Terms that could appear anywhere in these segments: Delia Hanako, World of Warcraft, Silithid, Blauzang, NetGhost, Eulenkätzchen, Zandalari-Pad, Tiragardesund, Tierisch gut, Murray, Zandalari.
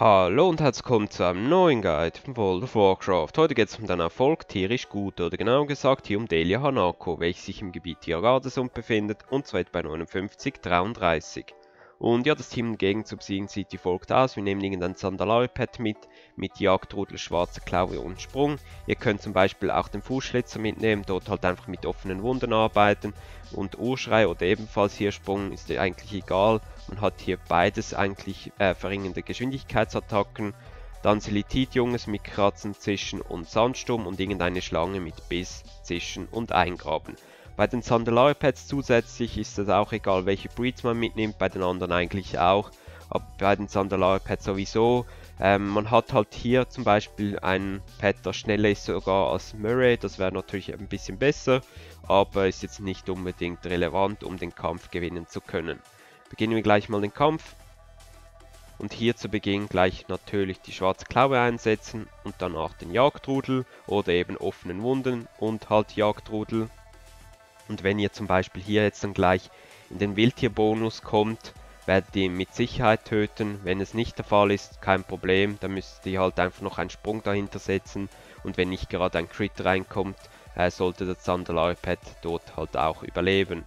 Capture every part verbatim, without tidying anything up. Hallo und herzlich willkommen zu einem neuen Guide von World of Warcraft. Heute geht es um den Erfolg Tierisch gut, oder genau gesagt hier um Delia Hanako, welche sich im Gebiet Tiragardesund befindet und zwar bei neunundfünfzig dreiunddreißig. Und ja, das Team entgegen zu besiegen sieht wie folgt aus. Wir nehmen irgendein Zandalari-Pad mit, mit Jagdrudel, schwarzer Klaue und Sprung. Ihr könnt zum Beispiel auch den Fußschlitzer mitnehmen, dort halt einfach mit offenen Wunden arbeiten. Und Urschrei oder ebenfalls hier Sprung ist eigentlich egal. Man hat hier beides eigentlich äh, verringernde Geschwindigkeitsattacken. Dann Silithid Junges mit Kratzen, Zischen und Sandsturm und irgendeine Schlange mit Biss, Zischen und Eingraben. Bei den Zandalari-Pads zusätzlich ist es auch egal, welche Breeds man mitnimmt, bei den anderen eigentlich auch, aber bei den Zandalari-Pads sowieso. Ähm, man hat halt hier zum Beispiel ein Pad, das schneller ist sogar als Murray, das wäre natürlich ein bisschen besser, aber ist jetzt nicht unbedingt relevant, um den Kampf gewinnen zu können. Beginnen wir gleich mal den Kampf. Und hier zu Beginn gleich natürlich die schwarze Klaue einsetzen und danach den Jagdrudel oder eben offenen Wunden und halt Jagdrudel. Und wenn ihr zum Beispiel hier jetzt dann gleich in den Wildtierbonus kommt, werdet ihr ihn mit Sicherheit töten. Wenn es nicht der Fall ist, kein Problem, dann müsst ihr halt einfach noch einen Sprung dahinter setzen. Und wenn nicht gerade ein Crit reinkommt, äh, sollte das Zandalari-Pad dort halt auch überleben.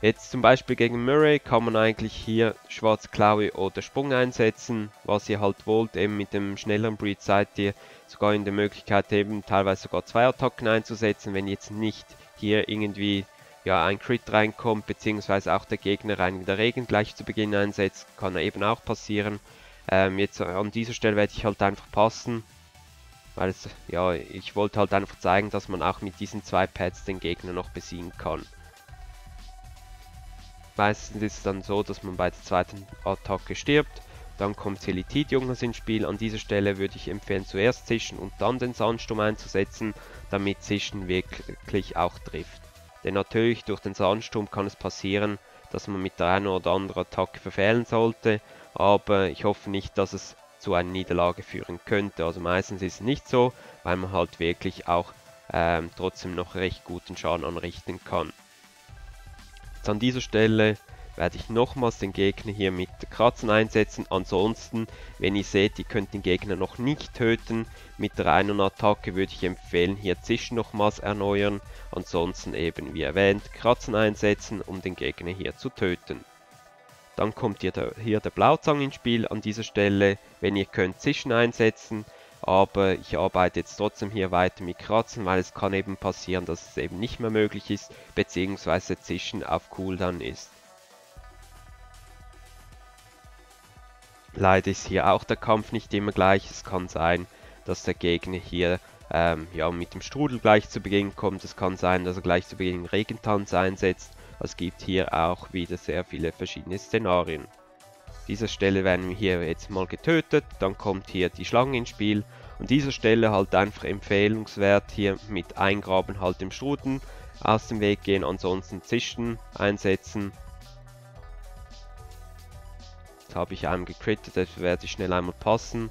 Jetzt zum Beispiel gegen Murray kann man eigentlich hier Schwarzklaue oder Sprung einsetzen, was ihr halt wollt. Eben mit dem schnelleren Breed seid ihr sogar in der Möglichkeit, eben teilweise sogar zwei Attacken einzusetzen, wenn jetzt nicht hier irgendwie ja ein Crit reinkommt, beziehungsweise auch der Gegner einen in der Regen gleich zu Beginn einsetzt, kann eben auch passieren. Ähm, jetzt an dieser Stelle werde ich halt einfach passen, weil es, ja, ich wollte halt einfach zeigen, dass man auch mit diesen zwei Pads den Gegner noch besiegen kann. Meistens ist es dann so, dass man bei der zweiten Attacke stirbt, dann kommt Silithid Junges ins Spiel. An dieser Stelle würde ich empfehlen, zuerst Zischen und dann den Sandsturm einzusetzen, damit Zischen wirklich auch trifft. Denn natürlich durch den Sandsturm kann es passieren, dass man mit der einen oder anderen Attacke verfehlen sollte, aber ich hoffe nicht, dass es zu einer Niederlage führen könnte. Also meistens ist es nicht so, weil man halt wirklich auch ähm, trotzdem noch recht guten Schaden anrichten kann. Jetzt an dieser Stelle werde ich nochmals den Gegner hier mit Kratzen einsetzen. Ansonsten, wenn ihr seht, ihr könnt den Gegner noch nicht töten, mit der einen Attacke würde ich empfehlen, hier Zischen nochmals erneuern. Ansonsten eben, wie erwähnt, Kratzen einsetzen, um den Gegner hier zu töten. Dann kommt hier der, hier der Blauzang ins Spiel. An dieser Stelle, wenn ihr könnt, Zischen einsetzen. Aber ich arbeite jetzt trotzdem hier weiter mit Kratzen, weil es kann eben passieren, dass es eben nicht mehr möglich ist, beziehungsweise Zischen auf Cooldown ist. Leider ist hier auch der Kampf nicht immer gleich. Es kann sein, dass der Gegner hier ähm, ja, mit dem Strudel gleich zu Beginn kommt. Es kann sein, dass er gleich zu Beginn Regentanz einsetzt. Es gibt hier auch wieder sehr viele verschiedene Szenarien. An dieser Stelle werden wir hier jetzt mal getötet. Dann kommt hier die Schlange ins Spiel. An dieser Stelle halt einfach empfehlenswert hier mit Eingraben halt im Strudel aus dem Weg gehen. Ansonsten Zischen einsetzen. Habe ich einem gecrittet, das werde ich schnell einmal passen.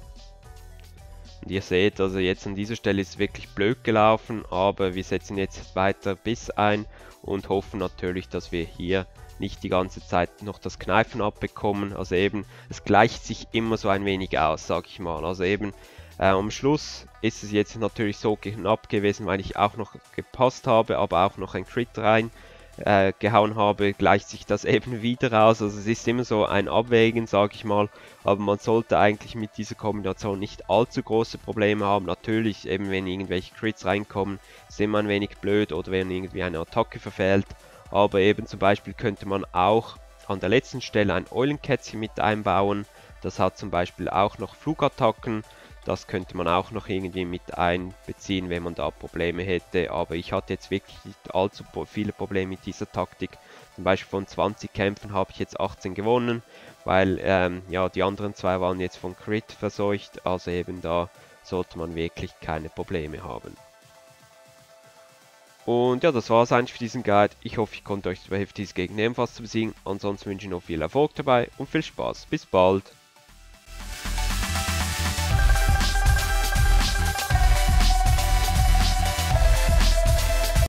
Und ihr seht, also jetzt an dieser Stelle ist wirklich blöd gelaufen, aber wir setzen jetzt weiter Biss ein und hoffen natürlich, dass wir hier nicht die ganze Zeit noch das Kneifen abbekommen. Also eben, es gleicht sich immer so ein wenig aus, sag ich mal. Also eben, äh, am Schluss ist es jetzt natürlich so knapp gewesen, weil ich auch noch gepasst habe, aber auch noch ein Crit rein Äh, gehauen habe, gleicht sich das eben wieder aus. Also es ist immer so ein Abwägen, sage ich mal, aber man sollte eigentlich mit dieser Kombination nicht allzu große Probleme haben. Natürlich, eben wenn irgendwelche Crits reinkommen, ist immer ein wenig blöd, oder wenn irgendwie eine Attacke verfehlt, aber eben zum Beispiel könnte man auch an der letzten Stelle ein Eulenkätzchen mit einbauen, das hat zum Beispiel auch noch Flugattacken. Das könnte man auch noch irgendwie mit einbeziehen, wenn man da Probleme hätte. Aber ich hatte jetzt wirklich nicht allzu viele Probleme mit dieser Taktik. Zum Beispiel von zwanzig Kämpfen habe ich jetzt achtzehn gewonnen, weil ähm, ja, die anderen zwei waren jetzt von Crit verseucht. Also eben da sollte man wirklich keine Probleme haben. Und ja, das war es eigentlich für diesen Guide. Ich hoffe, ich konnte euch dabei helfen, diese Gegner ebenfalls zu besiegen. Ansonsten wünsche ich noch viel Erfolg dabei und viel Spaß. Bis bald!